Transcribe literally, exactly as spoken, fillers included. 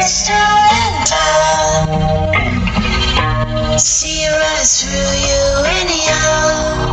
crystal and bound. See your eyes through you anyhow.